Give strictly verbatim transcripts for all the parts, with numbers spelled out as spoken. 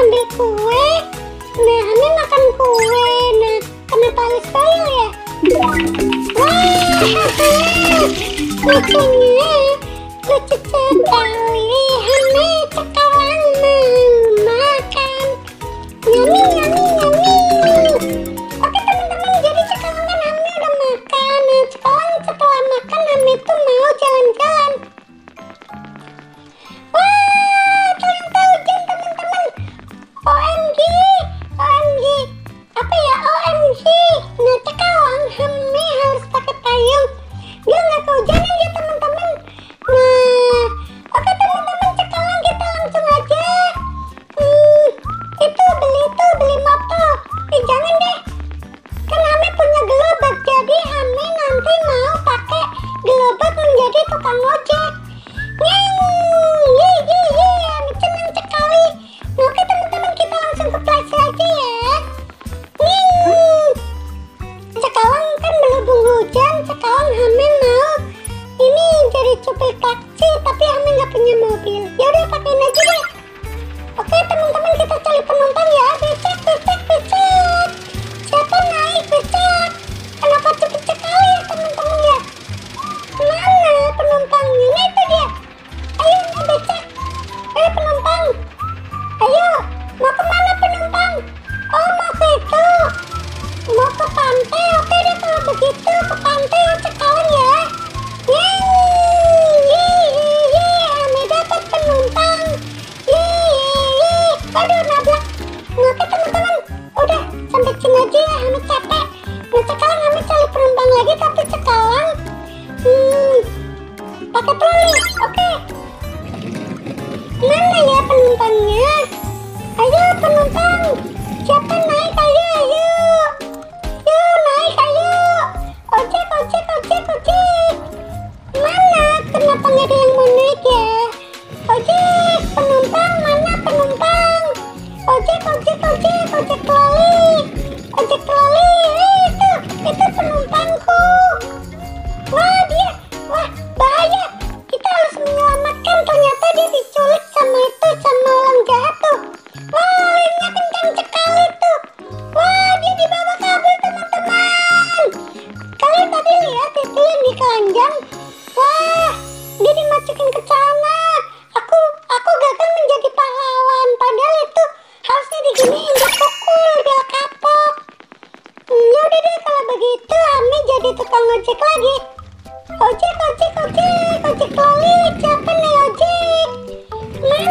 ambil kue. Nah, Ame makan kue. Nah, kenapa harus payung ya? Wah, lucunya lucu sekali. Ame sekarang mau makan. Nyami, nyami, nyami. Oke teman-teman, jadi sekarang kan Ame udah makan. Nah, sekarang setelah makan Ame tuh mau jalan-jalan. Ini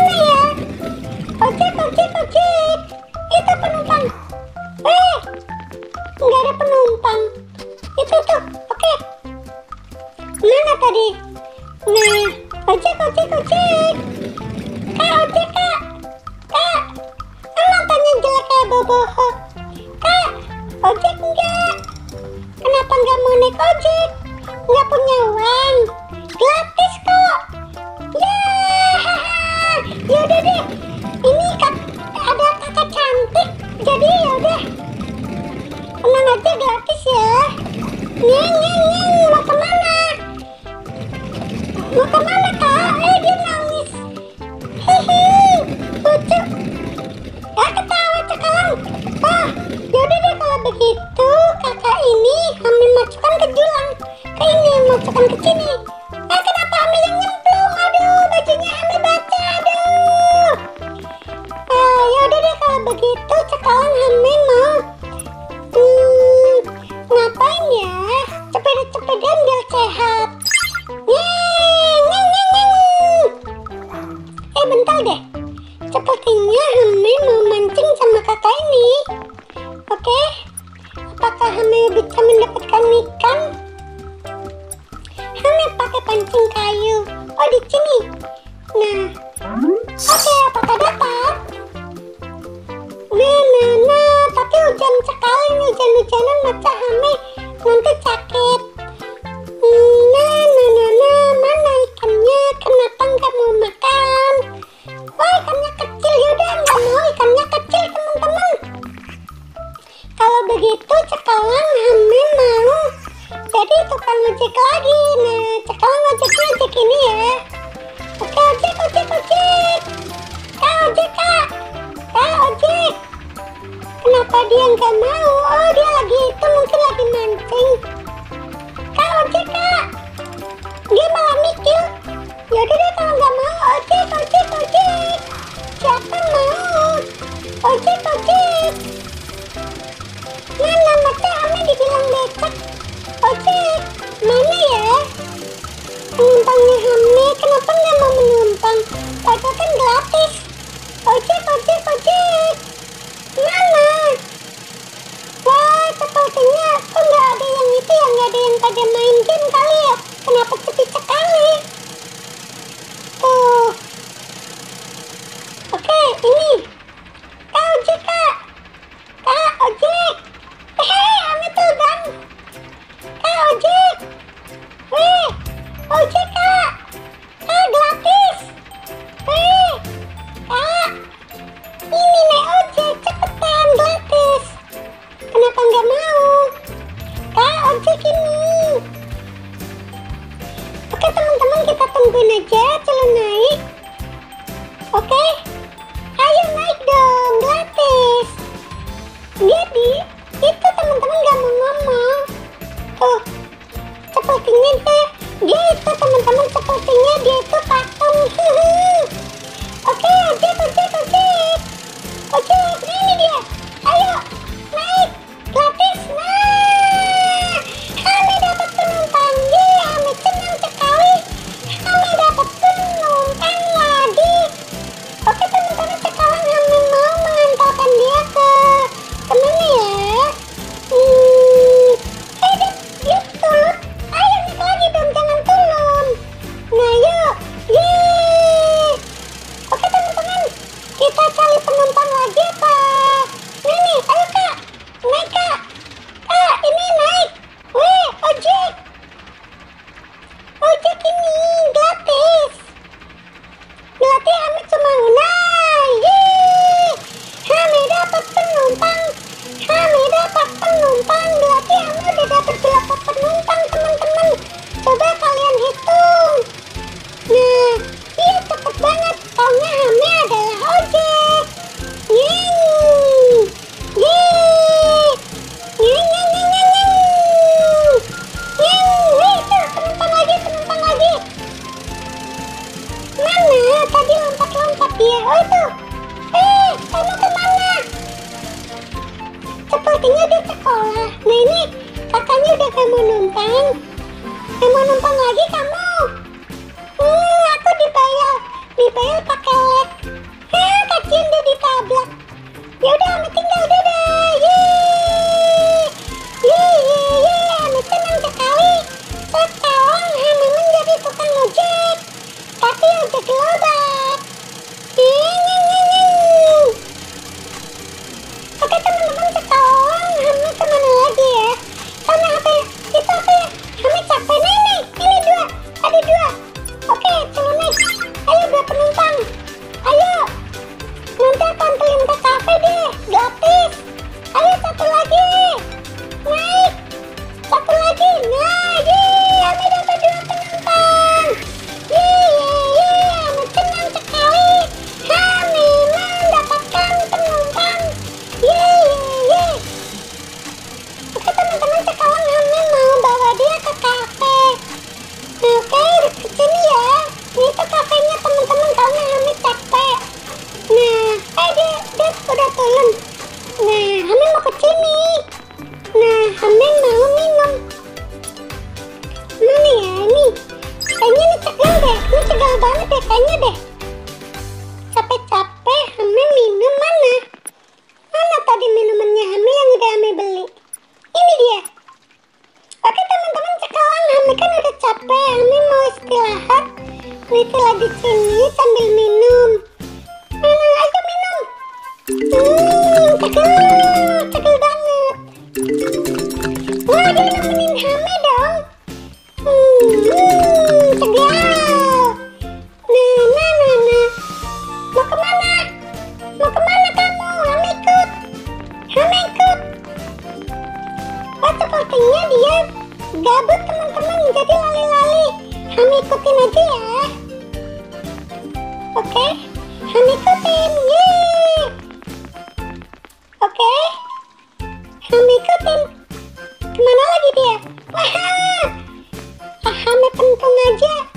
ya. Oke, ojek, ojek, ojek. Kak, ojek, kak. Kak, dia nggak mau. Oh, dia lagi itu mungkin lagi mancing. Kak ojek kak, dia malah mikir. Yaudah deh kalau nggak mau, ojek ojek ojek. Siapa mau? Ojek ojek. Mana masa Ame dibilang becek? Ojek mana ya? Penumpangnya Ame kenapa nggak mau menumpang? Padahal kan gratis. Ojek ojek ojek. Mana? Wah, sepertinya kok nggak ada yang itu ya, nggak ada yang pada main game kali ya? Kenapa sepi sekali? Tuh. Oke, ini. Kak ojek kak. Kak ojek. Hei, Ame tuh bang. Kak ojek. Weh, ojek kak. Kak gratis. Weh, kak. Ini nih ojek cepetan gratis. Kenapa nggak mau? Kak ojek ini. Oke teman-teman, kita tungguin aja celana naik. Oke, ayo naik dong gratis. Jadi itu teman-teman nggak mau ngomong. Tuh, sepertinya deh dia itu teman-teman sepertinya dia itu patung. Oke ojek ojek ojek. Ojek, nah ini dia. Ayo naik gratis. Nah, Ame dapat penumpang. Yeay, Ame senang sekali. Ame dapat penumpang lagi. Oke teman-teman, sekarang Ame mau mengantarkan dia ke kemana ya? Hmm, eh dia, dia turun. Ayo naik lagi dong, jangan turun. Nah yuk, yeay. Oke teman-teman, kita cari penumpang lagi apa? Ini, ayo kak, naik kak. Kak, ini naik. Wih, ojek. Ojek ini gratis. Berarti Ame cuma naik. Ame dapat penumpang. Ame dapat penumpang. Berarti Ame udah dapat berapa penumpang teman-teman? Coba kalian hitung. Nah, iya cepet banget. Taunya Ame adalah ojek. Yeay. Yeay. Nyeng nyeng nyeng nyeng nyeng. Nyeng, wih, penumpang lagi, penumpang lagi. Mana? Tadi lompat-lompat dia. Oh itu. Eh, kamu kemana? Sepertinya dia sekolah. Nah ini kakaknya udah kamu numpang. Kamu numpang lagi kamu. Hmm, aku dibayar. Dibayar pakai lek. Hah, kakinya udah ditabrak. Ya udah Ame tinggal dadah. Yeay. Yeay, yeay, yeay. Ame senang sekali. Sekarang Ame menjadi tukang ojek. Tapi ojek lobak. Yeay, yeay, yeay. Oke teman-teman, sekarang Ame kemana lagi ya? Sama H P. Itu H P. Ame capek. Nah ini, ini dua. Ada dua. Oke, celana naik. Ayo dua penumpang. Ayo. Nanti aku anterin ke kafe deh, gratis. Ayo satu lagi, naik. Satu lagi, nah, yeay, Ame dapat dua penumpang. Yeay, yeay, Ame senang sekali. Ame mendapatkan penumpang. Yeay, yeay. Oke teman-teman, sekarang Ame mau bawa dia ke kafe. Oke, ke sini ya. Ini tuh kafenya teman-teman, karena Ame capek. Nah, eh dia, dia udah turun. Nah, Ame mau ke sini. Nah, Ame mau minum. Mana ya ini? Kayaknya ini segar deh, ini segar banget deh kayaknya deh. Capek-capek, Ame minum mana? Mana tadi minumannya Ame yang udah Ame beli? Ini dia. Oke teman-teman, sekarang Ame kan udah capek, Ame mau istirahat. Istirahat di sini sambil minum. Mana? Ayo minum. Hmm, seger, seger banget. Wah, dia nemenin Ame dong. Hmm, hmm seger. Nah, nah, nah, nah. Mau kemana? Mau kemana kamu? Ame ikut. Ame ikut. Wah, sepertinya dia gabut teman-teman, jadi lali-lali. Ame ikutin aja ya. Oke. Okay. Ame ikutin, yeay. Oke, okay. Wah, Hame pentung aja.